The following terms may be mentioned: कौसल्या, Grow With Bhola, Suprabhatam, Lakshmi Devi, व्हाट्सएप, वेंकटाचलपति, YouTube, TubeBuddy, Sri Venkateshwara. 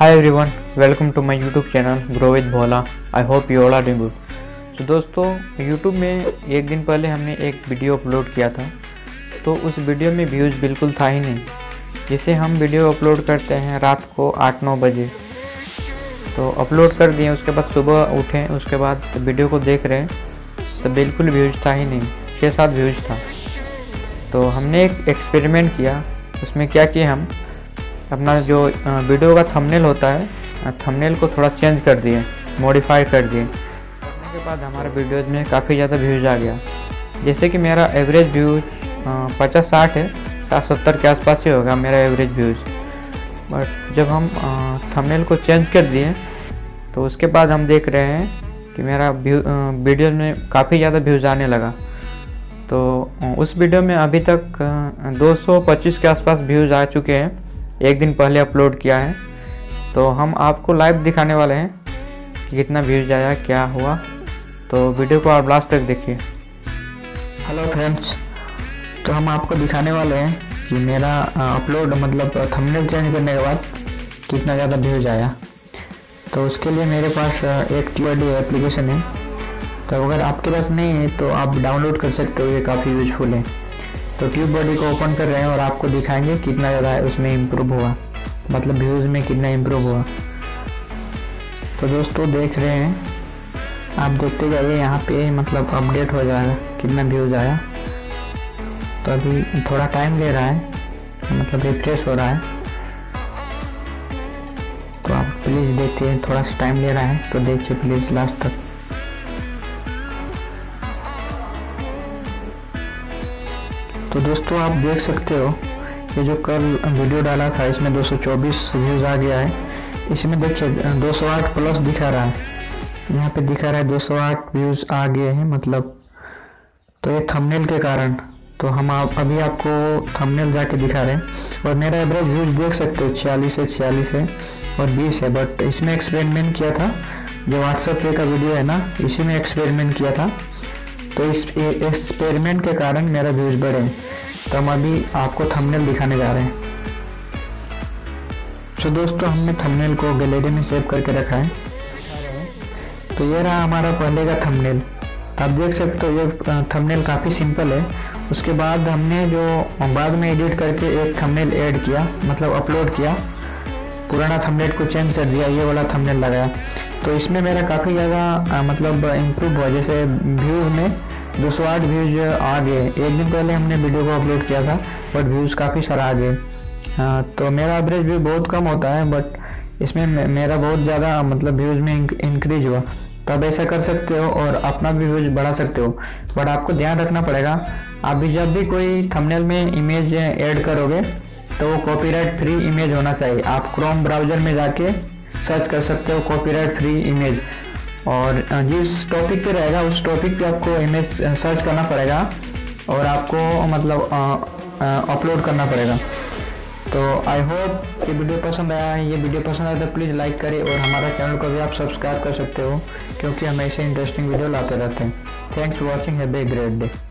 Hi everyone, welcome to my YouTube channel grow with Bhola. I hope you all are doing good. तो दोस्तों, YouTube में एक दिन पहले हमने एक वीडियो अपलोड किया था, तो उस वीडियो में व्यूज़ बिल्कुल था ही नहीं। जैसे हम वीडियो अपलोड करते हैं रात को 8-9 बजे, तो अपलोड कर दिए, उसके बाद सुबह उठे, उसके बाद वीडियो को देख रहे हैं तो बिल्कुल व्यूज़ था ही नहीं, 6-7 व्यूज़ था। तो हमने एक एक्सपेरिमेंट किया। उसमें क्या किए, हम अपना जो वीडियो का थंबनेल होता है, थंबनेल को थोड़ा चेंज कर दिए, मॉडिफाई कर दिए। उसके बाद हमारे वीडियोस में काफ़ी ज़्यादा व्यूज़ आ गया। जैसे कि मेरा एवरेज व्यूज़ 50-60 है, 60-70 के आसपास ही होगा मेरा एवरेज व्यूज़। बट जब हम थंबनेल को चेंज कर दिए तो उसके बाद हम देख रहे हैं कि मेरा वीडियोस में काफ़ी ज़्यादा व्यूज़ आने लगा। तो उस वीडियो में अभी तक 225 के आसपास व्यूज़ आ चुके हैं, एक दिन पहले अपलोड किया है। तो हम आपको लाइव दिखाने वाले हैं कि कितना व्यूज आया, क्या हुआ। तो वीडियो को आप लास्ट तक देखिए। हेलो फ्रेंड्स, तो हम आपको दिखाने वाले हैं कि मेरा अपलोड मतलब थंबनेल चेंज करने के बाद कितना ज़्यादा व्यूज आया। तो उसके लिए मेरे पास एक TubeBuddy एप्लीकेशन है, तो अगर आपके पास नहीं है तो आप डाउनलोड कर सकते हो, ये काफ़ी यूजफुल है। तो TubeBuddy को ओपन कर रहे हैं और आपको दिखाएंगे कितना ज़्यादा उसमें इम्प्रूव हुआ, मतलब व्यूज़ में कितना इम्प्रूव हुआ। तो दोस्तों देख रहे हैं, आप देखते जाइए, यहाँ पे मतलब अपडेट हो जाएगा कितना व्यूज़ आया। तो अभी थोड़ा टाइम ले रहा है, मतलब रिफ्रेश हो रहा है। तो आप प्लीज़ देखते हैं, थोड़ा सा टाइम ले रहा है, तो देखिए प्लीज़ लास्ट तक। तो दोस्तों आप देख सकते हो, ये जो कल वीडियो डाला था इसमें 224 व्यूज़ आ गया है। इसमें देखिए 208 प्लस दिखा रहा है, यहाँ पे दिखा रहा है 208 व्यूज़ आ गए हैं, मतलब। तो ये थंबनेल के कारण। तो हम अभी आपको थंबनेल जाके दिखा रहे हैं। और मेरा एवरेज व्यूज़ देख सकते हो 46 है और 20 है। बट इसमें एक्सपेरिमेंट किया था, जो व्हाट्सएप पे का वीडियो है ना, इसी में एक्सपेरिमेंट किया था। तो इस एक्सपेरिमेंट के कारण मेरा व्यूज़ बढ़े। तो हम अभी आपको थंबनेल दिखाने जा रहे हैं। तो दोस्तों हमने थंबनेल को गैलरी में सेव करके रखा है। तो ये रहा हमारा पहले का थंबनेल। आप देख सकते हो ये थंबनेल काफ़ी सिंपल है। उसके बाद हमने जो बाद में एडिट करके एक थंबनेल ऐड किया, मतलब अपलोड किया, पुराना थंबनेल को चेंज कर दिया, ये वाला थंबनेल लगाया। तो इसमें मेरा काफ़ी ज़्यादा मतलब इम्प्रूव हुआ। जैसे व्यूज़ में 208 व्यूज़ आ गए, एक दिन पहले हमने वीडियो को अपलोड किया था, बट व्यूज़ काफ़ी सारा आ गए। तो मेरा एवरेज व्यू बहुत कम होता है, बट इसमें मेरा बहुत ज़्यादा मतलब व्यूज़ में इंक्रीज हुआ। तो आप ऐसा कर सकते हो और अपना भी व्यूज़ बढ़ा सकते हो। बट आपको ध्यान रखना पड़ेगा, आप जब भी कोई थंबनेल में इमेज ऐड करोगे तो वो कॉपीराइट फ्री इमेज होना चाहिए। आप क्रोम ब्राउज़र में जाके सर्च कर सकते हो कॉपीराइट फ्री इमेज, और जिस टॉपिक पे रहेगा उस टॉपिक पे आपको इमेज सर्च करना पड़ेगा और आपको मतलब अपलोड करना पड़ेगा। तो आई होप ये वीडियो पसंद आया है। ये वीडियो पसंद आया तो प्लीज़ लाइक करें और हमारा चैनल को भी आप सब्सक्राइब कर सकते हो, क्योंकि हम ऐसे इंटरेस्टिंग वीडियो लाते रहते हैं। Thanks for watching, have a great day.